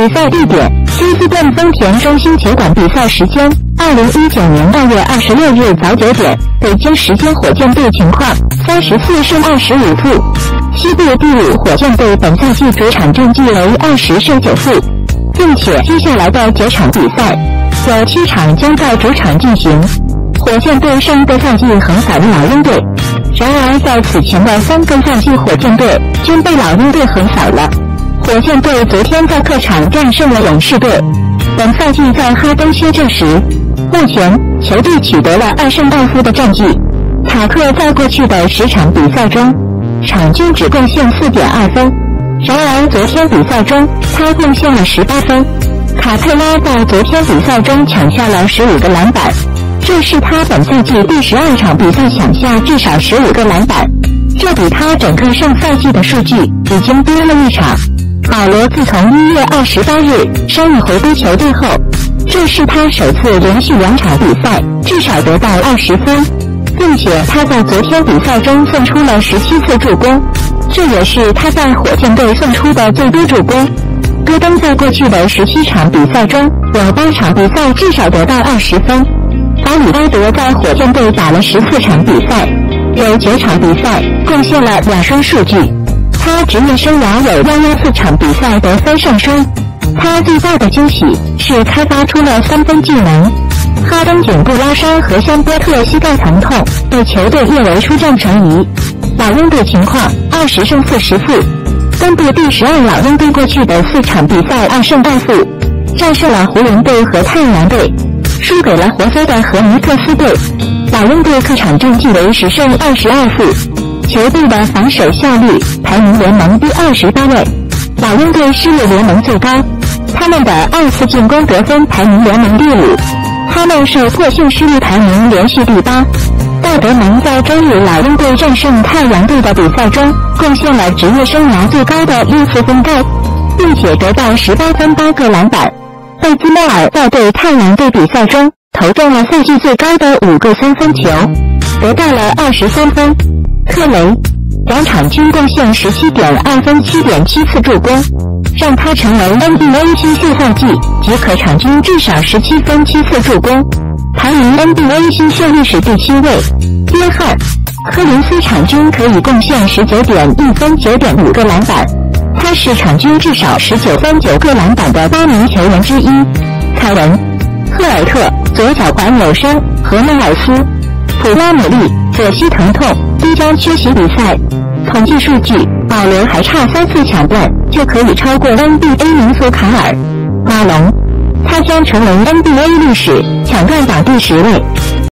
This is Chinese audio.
比赛地点：休斯顿丰田中心球馆。比赛时间：2019年2月26日早9点，北京时间。火箭队情况：34胜25负。西部第5火箭队本赛季主场战绩为20胜9负，并且接下来的9场比赛有7场将在主场进行。火箭队上个赛季横扫老鹰队，然而在此前的3个赛季，火箭队均被老鹰队横扫了。火箭队昨天在客场战胜了勇士队。本赛季在哈登缺阵时，目前球队取得了2胜2负的战绩。塔克在过去的10场比赛中，场均只贡献 4.2 分，然而昨天比赛中他贡献了18分。卡佩拉在昨天比赛中抢下了15个篮板，这是他本赛季第12场比赛抢下至少15个篮板，这比他整个上赛季的数据已经多了1场。保罗自从1月28日伤愈回归球队后，这是他首次连续2场比赛至少得到20分，并且他在昨天比赛中送出了17次助攻，这也是他在火箭队送出的最多助攻。戈登在过去的17场比赛中有8场比赛至少得到20分。法里埃德在火箭队打了14场比赛，有9场比赛贡献了2双数据。他职业生涯有114场比赛得3胜双。他最大的惊喜是开发出了3分技能。哈登颈部拉伤和香波特膝盖疼痛被球队列为出战成疑。老鹰队情况：20胜40负。东部第12老鹰队过去的4场比赛2胜2负，战胜了湖人队和太阳队，输给了活塞的和尼克斯队。老鹰队客场战绩为10胜22负，球队的防守效率排名联盟第28位。老鹰队失误联盟最高，他们的2次进攻得分排名联盟第5，他们受迫性失误排名连续第8。戴德蒙在周日老鹰队战胜太阳队的比赛中贡献了职业生涯最高的6次分盖，并且得到18分8个篮板。贝兹莫尔在对太阳队比赛中投中了赛季最高的5个3分球，得到了23分。克雷2场均贡献 17.2 分 7.7 次助攻，让他成为 NBA 新秀赛季即可场均至少17分7次助攻，排名 NBA 新秀历史第7位。约翰·科林斯场均可以贡献 19.1 分 9.5 个篮板，他是场均至少19分9个篮板的8名球员之一。凯文·赫尔特左脚踝扭伤和迈尔斯·普拉姆利左膝疼痛第将缺席比赛。统计数据：保罗还差3次抢断就可以超过 NBA 名宿卡尔·马龙，他将成为 NBA 历史抢断榜第10位。